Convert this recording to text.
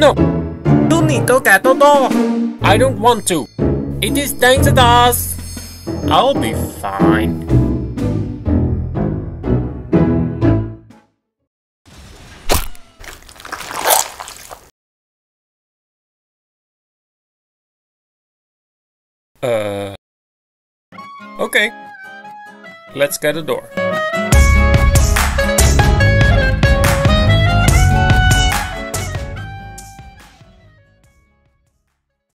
No, Tunito Katoto! I don't want to. It is dangerous. I'll be fine. Okay. Let's get a door.